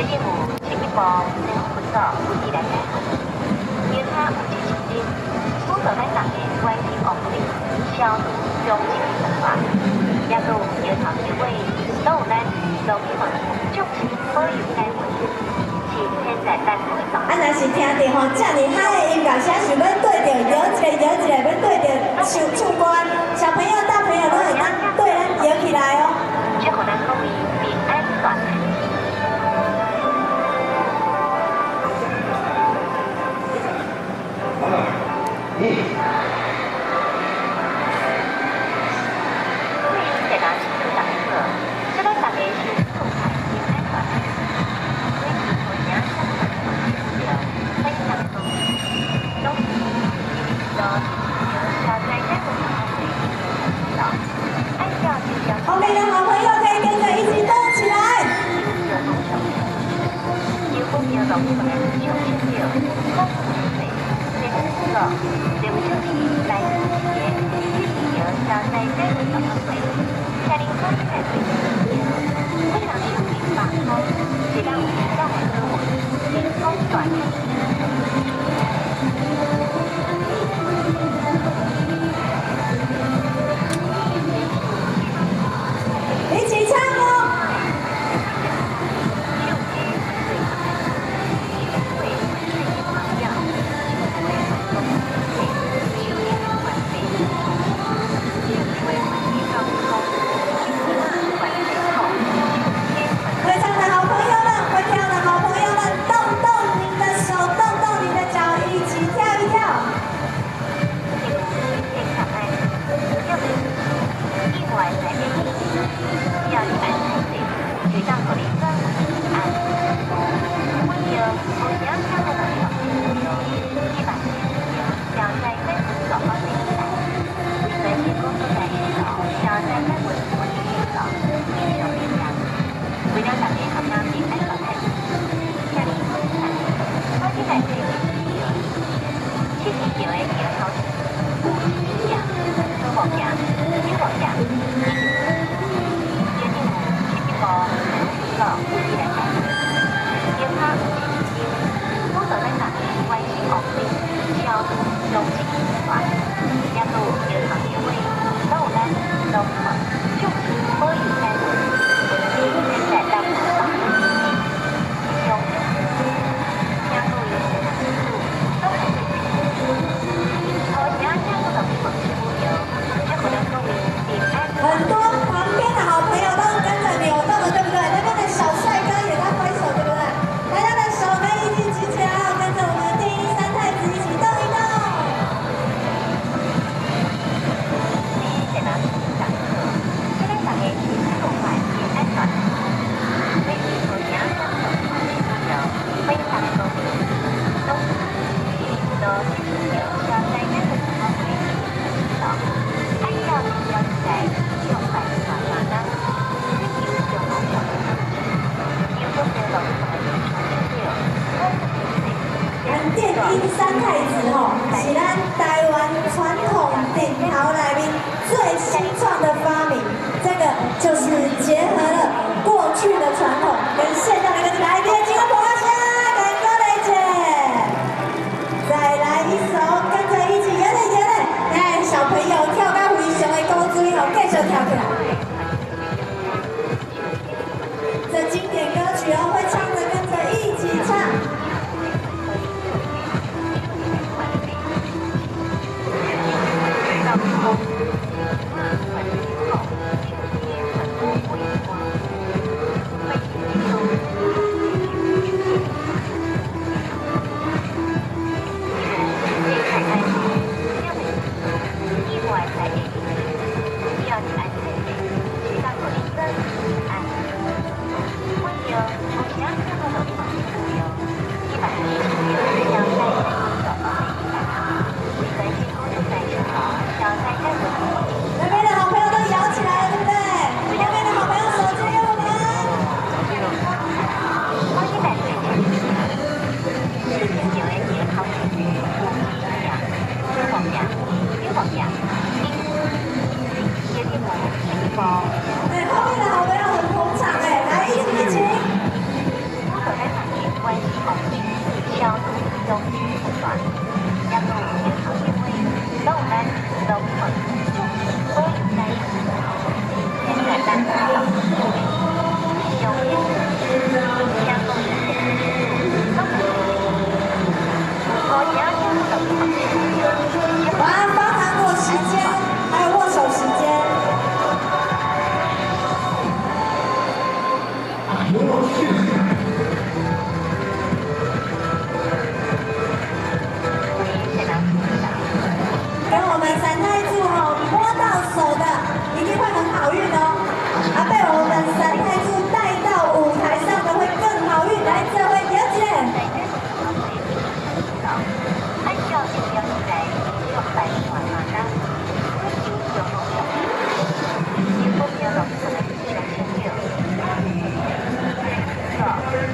제비5 제비법 제국부터 우리라는 일화 우지식집 소전할당의 YT 건물이 시험 명칭입니다. 야구 예상지의 서울난 여기만 축축과 유난원 咱是听着吼，遮尼嗨的音乐声，想要对着摇一个，要对着唱歌，小朋友、大朋友拢会当对咱摇起来哦。祝咱各位平安快乐。欢迎大家进入上课，这个上课是动态平安快乐。 OK 的好朋友可以跟着一起动起来。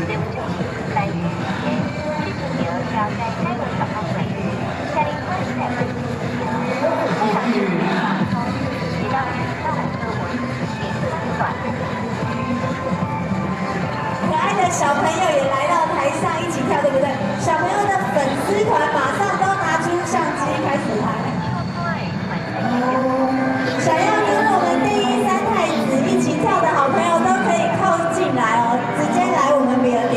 可爱的小朋友也来到台上一起跳，对不对？小朋友的粉丝团马上都拿出相机开始拍。想要跟我们第一三太子一起跳的好朋友都可以靠近来哦，直接来我们米儿家。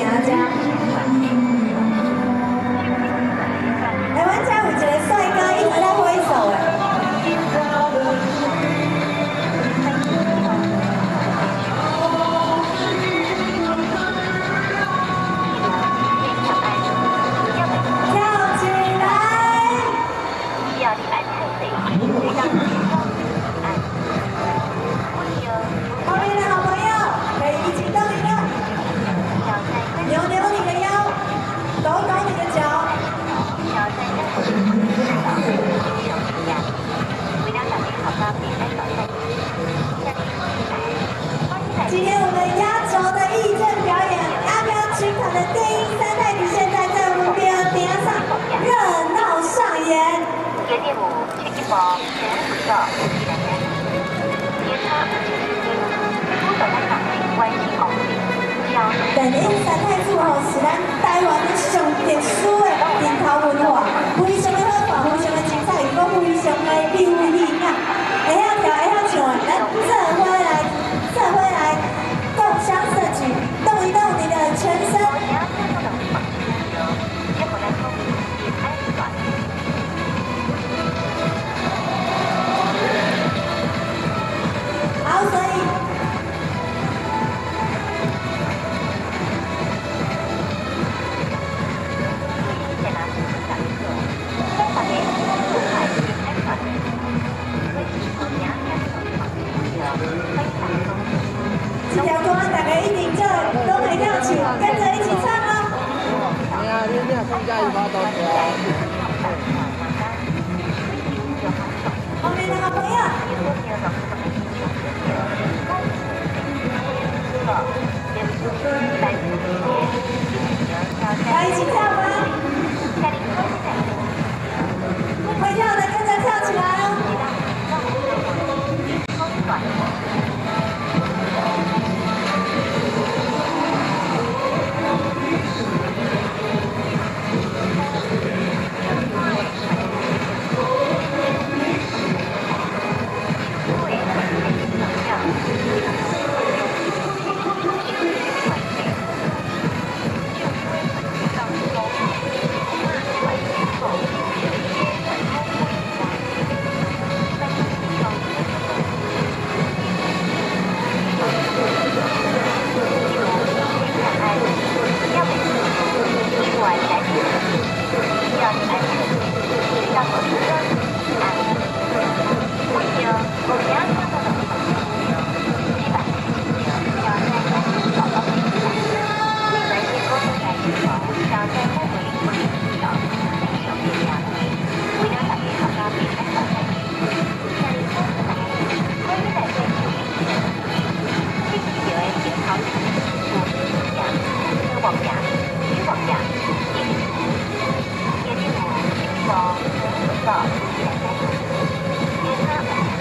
今天我们压轴的义正表演，阿飘群场的第一三太子现在在我们边顶上热闹上演。但第三太子吼是咱台湾的上特殊的伝統文化，非常的好看，非常的精彩，又非常的有意境。会晓跳，会晓唱，咱做伙来，共享盛举，动一动你的全身。好，所以。